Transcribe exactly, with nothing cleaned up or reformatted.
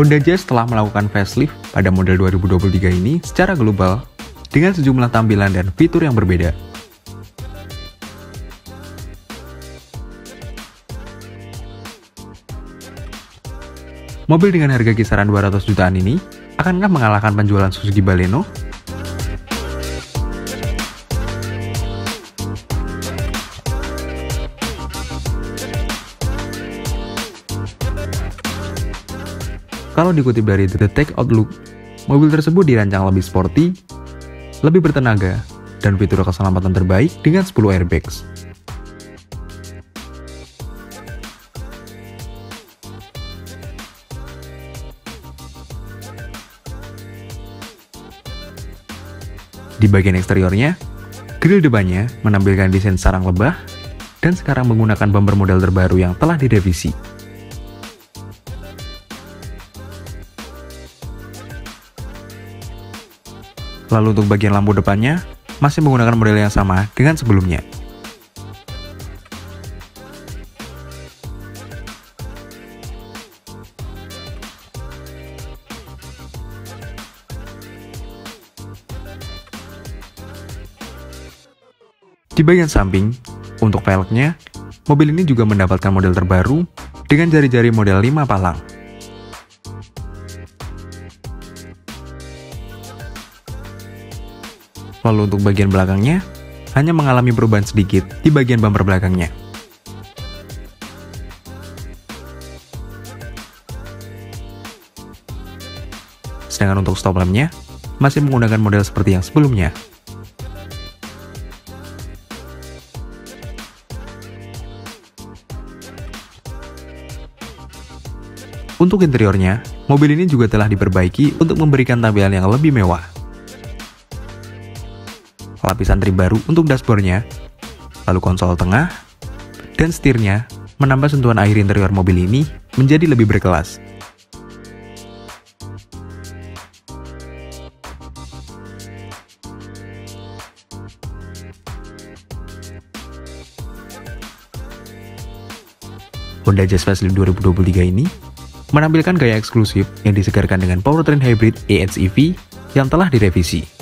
Honda Jazz telah melakukan facelift pada model dua ribu dua puluh tiga ini secara global dengan sejumlah tampilan dan fitur yang berbeda. Mobil dengan harga kisaran dua ratus jutaan ini akankah mengalahkan penjualan Suzuki Baleno? Kalau dikutip dari The Tech Outlook, mobil tersebut dirancang lebih sporty, lebih bertenaga, dan fitur keselamatan terbaik dengan sepuluh airbags. Di bagian eksteriornya, grill depannya menampilkan desain sarang lebah dan sekarang menggunakan bumper model terbaru yang telah direvisi. Lalu untuk bagian lampu depannya, masih menggunakan model yang sama dengan sebelumnya. Di bagian samping, untuk velgnya, mobil ini juga mendapatkan model terbaru dengan jari-jari model lima palang. Lalu untuk bagian belakangnya, hanya mengalami perubahan sedikit di bagian bumper belakangnya. Sedangkan untuk stop lampnya, masih menggunakan model seperti yang sebelumnya. Untuk interiornya, mobil ini juga telah diperbaiki untuk memberikan tampilan yang lebih mewah. Lapisan trim baru untuk dashboardnya, lalu konsol tengah, dan setirnya menambah sentuhan akhir interior mobil ini menjadi lebih berkelas. Honda Jazz Facelift dua ribu dua puluh tiga ini menampilkan gaya eksklusif yang disegarkan dengan powertrain hybrid A H E V yang telah direvisi.